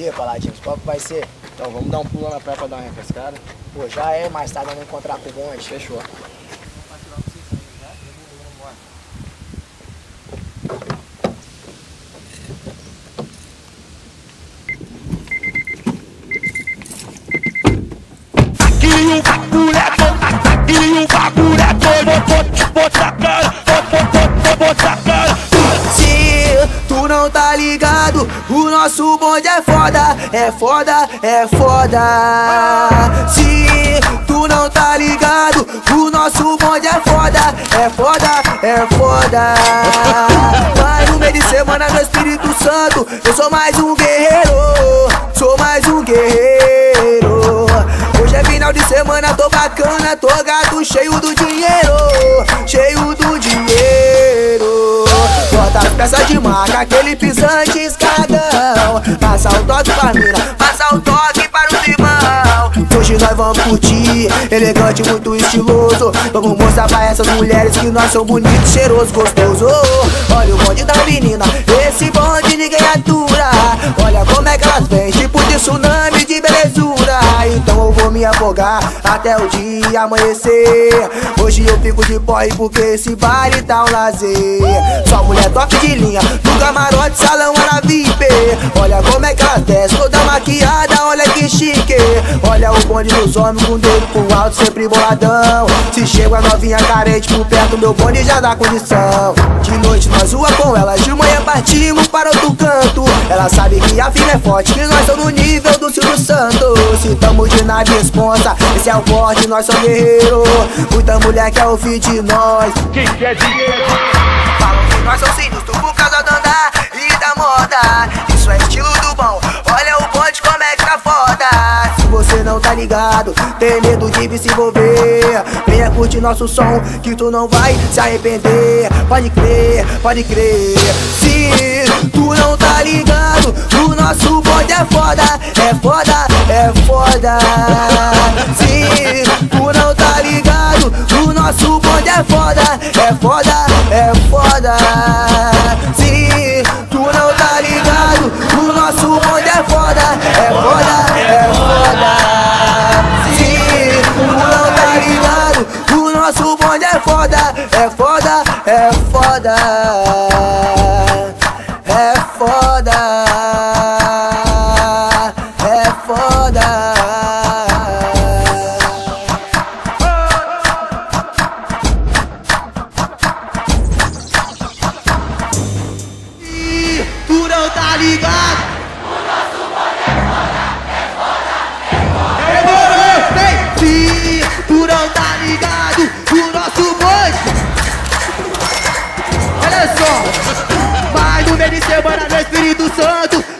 E aí, paladinos, qual que vai ser? Então vamos dar um pulo na praia pra dar uma refrescada. Pô, já é, mais tarde vamos encontrar com o bonde. Fechou. Tá ligado, o nosso bonde é foda, é foda, é foda. Se tu não tá ligado, o nosso bonde é foda, é foda, é foda. Mas no meio de semana no Espírito Santo, eu sou mais um guerreiro, sou mais um guerreiro. Hoje é final de semana, tô bacana, tô gato, cheio do dinheiro, cheio do dinheiro. Bota as peças de marca, aquele pisante escadão. Passa o toque pra mina, passa o toque para os irmãos. Hoje nós vamos curtir, elegante, muito estiloso. Vamos mostrar pra essas mulheres que nós somos bonitos, cheirosos, gostosos. Olha o bonde da menina, esse bonde ninguém atura. Olha como é que elas vêm, tipo de tsunami de belezura. Então eu vou me afogar até o dia amanhecer. Hoje eu fico de boy porque esse baile tá um lazer. Só mulher top de linha, no camarote, salão era VIP. Olha como é que ela desce, toda maquiada, olha que chique. Olha o bonde dos homens com o dedo pro alto, sempre boladão. Se chega a novinha carente por perto, meu bonde já dá condição. De noite nós rua com ela, de manhã partimos para outro canto. Ela sabe que a vida é forte, que nós estamos no nível do Silvio Santos. Se tamo de nave responsa, esse é o forte, nós somos guerreiros. Muita mulher quer ouvir de nós, quem quer dinheiro? Falam que nós somos sinistros por causa do andar e da moda. Isso é estilo do bom, olha o bonde como é que tá foda. Se você não tá ligado, tem medo de se envolver, venha curtir nosso som que tu não vai se arrepender. Pode crer, pode crer. Se tu não tá ligado, o nosso bonde é foda, é foda, é foda. Se tu não tá ligado, o nosso bonde é foda, é foda, é foda. Se tu não tá ligado, o nosso bonde é foda, é foda, é foda. Se tu não tá ligado, o nosso bonde é foda, é foda, é foda. Mas no meio de semana no Espírito Santo